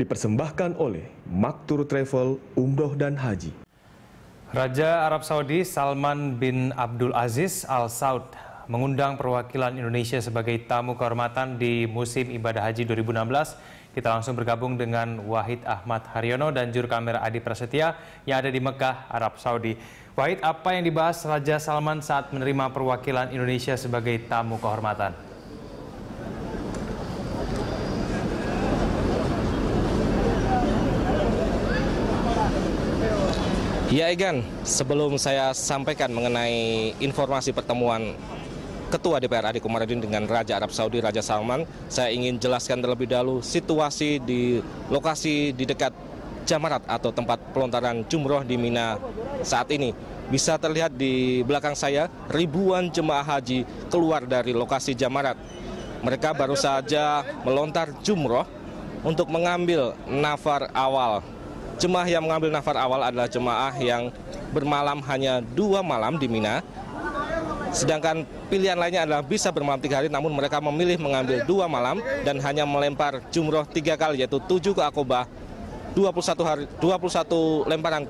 dipersembahkan oleh Maktur Travel, Umroh dan Haji. Raja Arab Saudi Salman bin Abdul Aziz Al Saud mengundang perwakilan Indonesia sebagai tamu kehormatan di musim ibadah haji 2016. Kita langsung bergabung dengan Wahid Ahmad Haryono dan juru kamera Adi Prasetya yang ada di Mekkah, Arab Saudi. Wahid, apa yang dibahas Raja Salman saat menerima perwakilan Indonesia sebagai tamu kehormatan? Ya Egan, sebelum saya sampaikan mengenai informasi pertemuan Ketua DPR Ade Komarudin dengan Raja Arab Saudi, Raja Salman, saya ingin jelaskan terlebih dahulu situasi di lokasi di dekat Jamarat atau tempat pelontaran jumroh di Mina saat ini. Bisa terlihat di belakang saya ribuan jemaah haji keluar dari lokasi Jamarat. Mereka baru saja melontar jumroh untuk mengambil nafar awal. Jemaah yang mengambil nafar awal adalah jemaah yang bermalam hanya 2 malam di Mina. Sedangkan pilihan lainnya adalah bisa bermalam 3 hari, namun mereka memilih mengambil 2 malam dan hanya melempar jumroh 3 kali, yaitu 7 ke Aqobah, 21 lemparan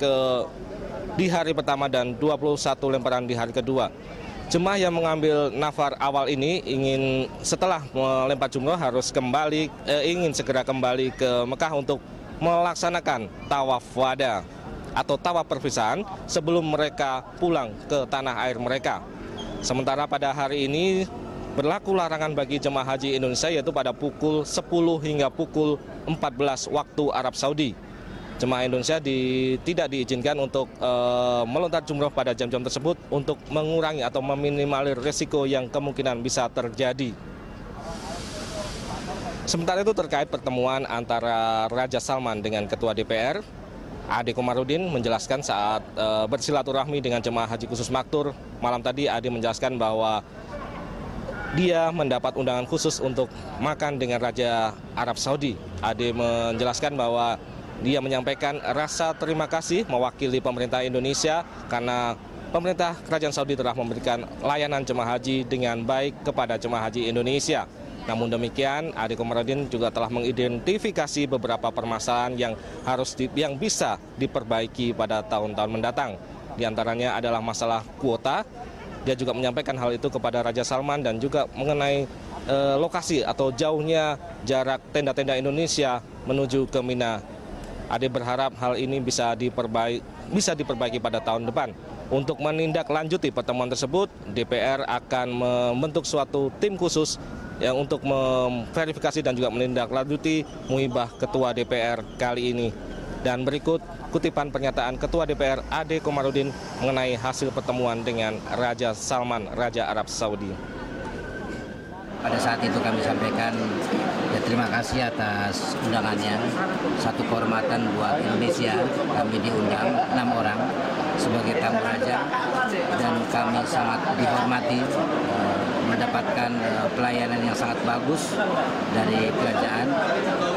di hari pertama dan 21 lemparan di hari kedua. Jemaah yang mengambil nafar awal ini ingin setelah melempar jumroh harus ingin segera kembali ke Mekkah untuk melaksanakan tawaf wada atau tawaf perpisahan sebelum mereka pulang ke tanah air mereka. Sementara pada hari ini berlaku larangan bagi jemaah haji Indonesia, yaitu pada pukul 10 hingga pukul 14 waktu Arab Saudi. Jemaah Indonesia tidak diizinkan untuk melontar jumroh pada jam-jam tersebut untuk mengurangi atau meminimalisir risiko yang kemungkinan bisa terjadi. Sementara itu terkait pertemuan antara Raja Salman dengan Ketua DPR, Ade Komarudin menjelaskan saat bersilaturahmi dengan jemaah haji khusus Maktur malam tadi, Ade menjelaskan bahwa dia mendapat undangan khusus untuk makan dengan Raja Arab Saudi. Ade menjelaskan bahwa dia menyampaikan rasa terima kasih mewakili pemerintah Indonesia karena pemerintah Kerajaan Saudi telah memberikan layanan jemaah haji dengan baik kepada jemaah haji Indonesia. Namun demikian, Ade Komarudin juga telah mengidentifikasi beberapa permasalahan yang bisa diperbaiki pada tahun-tahun mendatang. Di antaranya adalah masalah kuota. Dia juga menyampaikan hal itu kepada Raja Salman dan juga mengenai lokasi atau jauhnya jarak tenda-tenda Indonesia menuju ke Mina. Ade berharap hal ini bisa diperbaiki pada tahun depan. Untuk menindaklanjuti pertemuan tersebut, DPR akan membentuk suatu tim khusus yang untuk memverifikasi dan juga menindaklanjuti muhibah Ketua DPR kali ini. Dan berikut kutipan pernyataan Ketua DPR Ade Komarudin mengenai hasil pertemuan dengan Raja Salman, Raja Arab Saudi. Pada saat itu kami sampaikan ya, terima kasih atas undangannya. Satu kehormatan buat Indonesia, kami diundang 6 orang sebagai tamu raja dan kami sangat dihormati mendapatkan pelayanan yang sangat bagus dari kerajaan.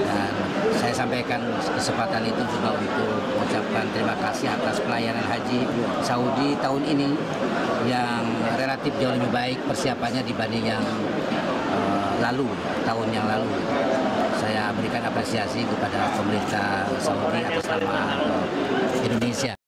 Dan saya sampaikan kesempatan itu juga untuk mengucapkan terima kasih atas pelayanan haji Saudi tahun ini yang relatif jauh lebih baik persiapannya dibanding yang lalu, tahun yang lalu. Saya berikan apresiasi kepada pemerintah Saudi atas nama Indonesia.